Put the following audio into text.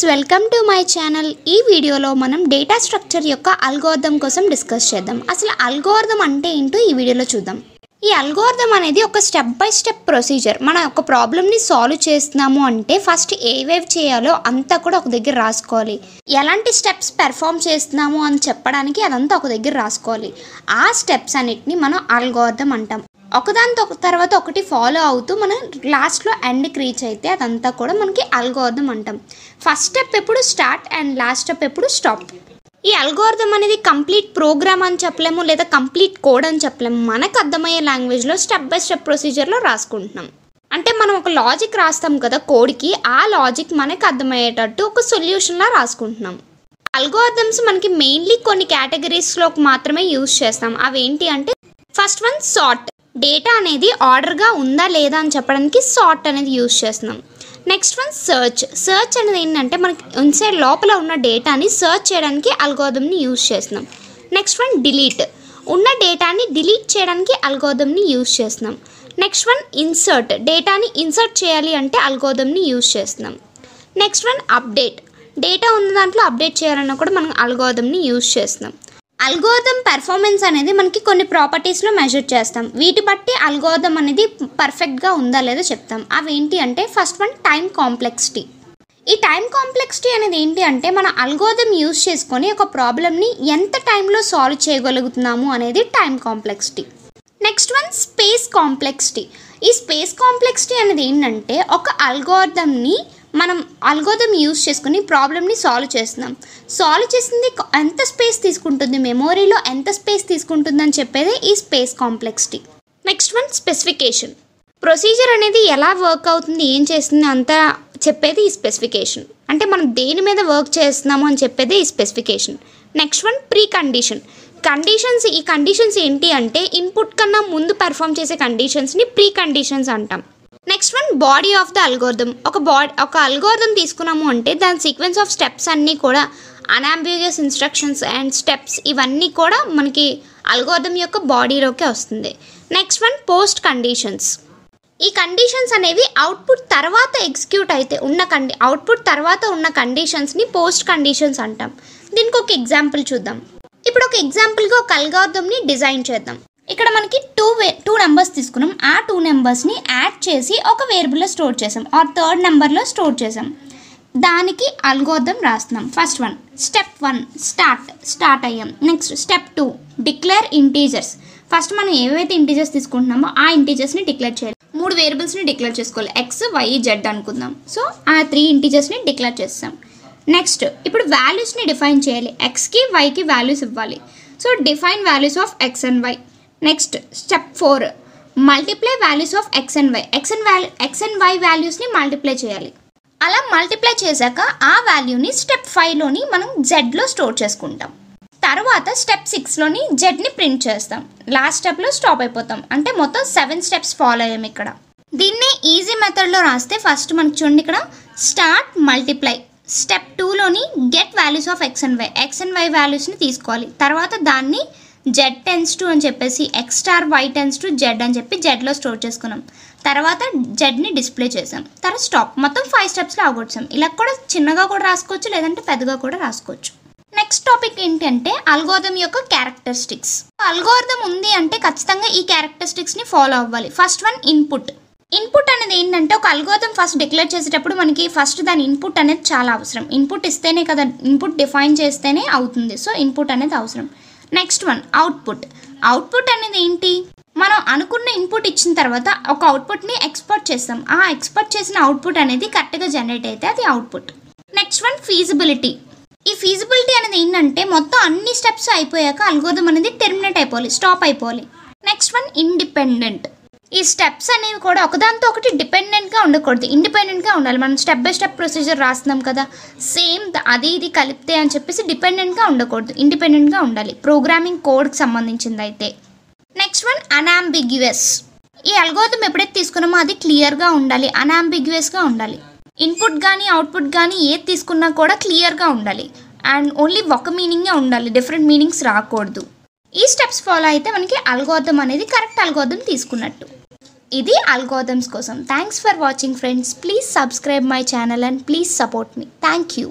Friends welcome to my channel. ఈ వీడియోలో మనం డేటా స్ట్రక్చర్ యొక్క అల్గోరిథం కోసం డిస్కస్ చేద్దాం। అసలు అల్గోరిథం అంటే ఏంటో ఈ వీడియోలో చూద్దాం। ఈ అల్గోరిథం అనేది ఒక స్టెప్ బై స్టెప్ ప్రొసీజర్। మనం ఒక ప్రాబ్లమ్ని సాల్వ్ చేస్తున్నాము అంటే ఫస్ట్ ఏవేవి చేయాలో అంతా కూడా ఒక దగ్గర రాసుకోవాలి, ఎలాంటి స్టెప్స్ పెర్ఫామ్ చేస్తున్నాము అని చెప్పడానికి అదంతా ఒక దగ్గర రాసుకోవాలి। ఆ స్టెప్స్ అన్నిటిని మనం అల్గోరిథం అంటాం। ఒకదాని తర్వాత ఒకటి ఫాలో అవుతూ మనం లాస్ట్లో ఎండ్కి రీచ్ అయితే అదంతా కూడా మనకి అల్గోరిథం అంటాం। ఫస్ట్ స్టెప్ ఎప్పుడు స్టార్ట్ అండ్ లాస్ట్ స్టెప్ ఎప్పుడు స్టాప్। ఈ అల్గోరిథం అనేది కంప్లీట్ ప్రోగ్రామ్ అని చెప్పలేము, లేదా కంప్లీట్ కోడ్ అని చెప్పలేము। మనకు అర్థమయ్యే లాంగ్వేజ్లో స్టెప్ బై స్టెప్ ప్రొసీజర్లో రాసుకుంటున్నాం। అంటే మనం ఒక లాజిక్ రాస్తాం కదా కోడ్కి, ఆ లాజిక్ మనకు అర్థమయ్యేటట్టు ఒక సొల్యూషన్లా రాసుకుంటున్నాం। అల్గోరిథమ్స్ మనకి మెయిన్లీ కొన్ని కేటగిరీస్లోకి మాత్రమే యూజ్ చేస్తాం। అవేంటి అంటే ఫస్ట్ వన్ సార్ట్, డేటా అనేది ఆర్డర్గా ఉందా లేదా అని చెప్పడానికి సార్ట్ అనేది యూజ్ చేస్తున్నాం। నెక్స్ట్ వన్ సర్చ్, సర్చ్ అనేది ఏంటంటే మనకి ఇన్సైడ్ లోపల ఉన్న డేటాని సర్చ్ చేయడానికి అల్గోరిథంని యూజ్ చేస్తున్నాం। నెక్స్ట్ వన్ డిలీట్, ఉన్న డేటాని డిలీట్ చేయడానికి అల్గోరిథంని యూజ్ చేస్తున్నాం। నెక్స్ట్ వన్ ఇన్సర్ట్, డేటాని ఇన్సర్ట్ చేయాలి అంటే అల్గోరిథంని యూజ్ చేస్తున్నాం। నెక్స్ట్ వన్ అప్డేట్, డేటా ఉన్న దాంట్లో అప్డేట్ చేయాలన్నా కూడా మనం అల్గోరిథంని యూజ్ చేస్తున్నాం। అల్గోరిథం పెర్ఫార్మెన్స్ అనేది మనకి కొన్ని ప్రాపర్టీస్లో మెజర్ చేస్తాం, వీటి బట్టి అల్గోరిథం అనేది పర్ఫెక్ట్గా ఉందా లేదో చెప్తాం। అవేంటి అంటే ఫస్ట్ వన్ టైం కాంప్లెక్సిటీ, ఈ టైం కాంప్లెక్సిటీ అనేది ఏంటి అంటే మన అల్గోరిథం యూజ్ చేసుకొని ఒక ప్రాబ్లమ్ని ఎంత టైంలో సాల్వ్ చేయగలుగుతున్నాము అనేది time complexity. Next one space complexity, ఈ స్పేస్ కాంప్లెక్సిటీ అనేది ఏంటంటే ఒక అల్గోరిథంని మనం అల్గోరిథం యూజ్ చేసుకుని ప్రాబ్లమ్ని సాల్వ్ చేస్తున్నాం, సాల్వ్ చేసింది ఎంత స్పేస్ తీసుకుంటుంది, మెమోరీలో ఎంత స్పేస్ తీసుకుంటుందని చెప్పేది ఈ space complexity. Next one specification, procedure అనేది ఎలా వర్క్ అవుతుంది, ఏం చేస్తుంది అంతా చెప్పేది ఈ స్పెసిఫికేషన్, అంటే మనం దేని మీద వర్క్ చేస్తున్నాము అని చెప్పేది ఈ specification. Next one pre condition, conditions, ఈ కండిషన్స్ ఏంటి అంటే ఇన్పుట్ కన్నా ముందు పెర్ఫామ్ చేసే కండిషన్స్ని ప్రీ కండిషన్స్ అంటాం। Next one body of the algorithm, ఒక అల్గోరిథం తీసుకున్నాము అంటే దాని సీక్వెన్స్ ఆఫ్ స్టెప్స్ అన్నీ కూడా అనాంబిగ్యూస్ ఇన్స్ట్రక్షన్స్ అండ్ స్టెప్స్ ఇవన్నీ కూడా మనకి అల్గోరిథం యొక్క బాడీలోకే వస్తుంది। నెక్స్ట్ వన్ పోస్ట్ కండిషన్స్, ఈ కండిషన్స్ అనేవి అవుట్పుట్ తర్వాత ఎగ్జిక్యూట్ అయితే ఉన్న అవుట్పుట్ తర్వాత ఉన్న కండిషన్స్ని పోస్ట్ కండిషన్స్ అంటాం। దీనికి ఒక ఎగ్జాంపుల్ చూద్దాం। ఇప్పుడు ఒక ఎగ్జాంపుల్గా ఒక అల్గోరిథంని డిజైన్ చేద్దాం। ఇక్కడ మనకి టూ నెంబర్స్ తీసుకున్నాం, ఆ టూ నెంబర్స్ని యాడ్ చేసి ఒక వేరియబుల్లో స్టోర్ చేసాం, ఆ థర్డ్ నెంబర్లో స్టోర్ చేసాం, దానికి అల్గోరిథం రాస్తున్నాం। First one step one start అయ్యాం। Next step two declare integers, first మనం ఏవైతే ఇంటీజర్స్ తీసుకుంటున్నామో ఆ ఇంటీజర్స్ని డిక్లేర్ చేయాలి, 3 వేరియబుల్స్ని డిక్లేర్ చేసుకోవాలి, ఎక్స్ వై జెడ్ అనుకుందాం। సో ఆ 3 ఇంటీజర్స్ని డిక్లేర్ చేస్తాం। నెక్స్ట్ ఇప్పుడు వాల్యూస్ని డిఫైన్ చేయాలి, ఎక్స్కి వైకి వాల్యూస్ ఇవ్వాలి, so define values of X and why. Next step 4 multiply values of X and why, X and why వాల్యూస్ని మల్టిప్లై చేయాలి। అలా మల్టిప్లై చేశాక ఆ వాల్యూని స్టెప్ 5లోని మనం జెడ్లో స్టోర్ చేసుకుంటాం, తర్వాత స్టెప్ 6లోని జెడ్ని ప్రింట్ చేస్తాం, లాస్ట్ స్టెప్లో స్టాప్ అయిపోతాం। అంటే మొత్తం 7 స్టెప్స్ ఫాలో అయ్యాం। ఇక్కడ దీన్ని ఈజీ మెథడ్లో రాస్తే ఫస్ట్ మనకి చూడండి ఇక్కడ స్టార్ట్ మల్టిప్లై, స్టెప్ 2లోని get values of X and why వాల్యూస్ని తీసుకోవాలి, తర్వాత దాన్ని జెడ్ టెన్స్ టు అని చెప్పేసి X star Y tends to Z అని చెప్పి జెడ్లో స్టోర్ చేసుకున్నాం, తర్వాత జెడ్ని డిస్ప్లే చేసాం, తర్వాత స్టాప్, మొత్తం 5 స్టెప్స్లో అవగొచ్చాం। ఇలా కూడా చిన్నగా కూడా రాసుకోవచ్చు, లేదంటే పెద్దగా కూడా రాసుకోవచ్చు। నెక్స్ట్ టాపిక్ ఏంటంటే అల్గోరిథం యొక్క క్యారెక్టరిస్టిక్స్, అల్గోరిథం ఉంది అంటే ఖచ్చితంగా ఈ క్యారెక్టరిస్టిక్స్ని ఫాలో అవ్వాలి। ఫస్ట్ వన్ ఇన్పుట్, ఇన్పుట్ అనేది ఏంటంటే ఒక అల్గోరిథం ఫస్ట్ డిక్లేర్ చేసేటప్పుడు మనకి ఫస్ట్ దాని ఇన్పుట్ అనేది చాలా అవసరం, ఇన్పుట్ ఇస్తేనే కదా, ఇన్పుట్ డిఫైన్ చేస్తేనే అవుతుంది, సో ఇన్పుట్ అనేది అవసరం। నెక్స్ట్ వన్ అవుట్పుట్, అవుట్పుట్ అనేది ఏంటి, మనం అనుకున్న ఇన్పుట్ ఇచ్చిన తర్వాత ఒక అవుట్పుట్ని ఎక్స్పోర్ట్ చేస్తాం, ఆ ఎక్స్పోర్ట్ చేసిన అవుట్పుట్ అనేది కరెక్ట్గా జనరేట్ అయితే అది అవుట్పుట్। నెక్స్ట్ వన్ ఫీజిబిలిటీ, ఈ ఫీజిబిలిటీ అనేది ఏంటంటే మొత్తం అన్ని స్టెప్స్ అయిపోయాక అల్గోరిథం అనేది టెర్మినేట్ అయిపోవాలి, స్టాప్ అయిపోవాలి। నెక్స్ట్ వన్ ఇండిపెండెంట్, ఈ స్టెప్స్ అనేవి కూడా ఒకదానితో ఒకటి డిపెండెంట్గా ఉండకూడదు, ఇండిపెండెంట్గా ఉండాలి। మనం స్టెప్ బై స్టెప్ ప్రొసీజర్ రాస్తున్నాం కదా, సేమ్ అది ఇది కలిపితే అని చెప్పేసి డిపెండెంట్గా ఉండకూడదు, ఇండిపెండెంట్గా ఉండాలి, ప్రోగ్రామింగ్ కోడ్కి సంబంధించింది అయితే। నెక్స్ట్ వన్ అనాంబిగ్యూస్, ఈ అల్గోరిథం ఎప్పుడైతే తీసుకున్నామో అది క్లియర్గా ఉండాలి, అనాంబిగ్యూస్గా ఉండాలి, ఇన్పుట్ కానీ అవుట్పుట్ కానీ ఏది తీసుకున్నా కూడా క్లియర్గా ఉండాలి, అండ్ ఓన్లీ ఒక మీనింగే ఉండాలి, డిఫరెంట్ మీనింగ్స్ రాకూడదు। ఈ స్టెప్స్ ఫాలో అయితే మనకి అల్గోరిథం అనేది కరెక్ట్ అల్గోరిథం తీసుకున్నట్టు। ఇది అల్గోరిథమ్స్ కోసం. Thanks for watching friends. Please subscribe my channel and please support me. Thank you.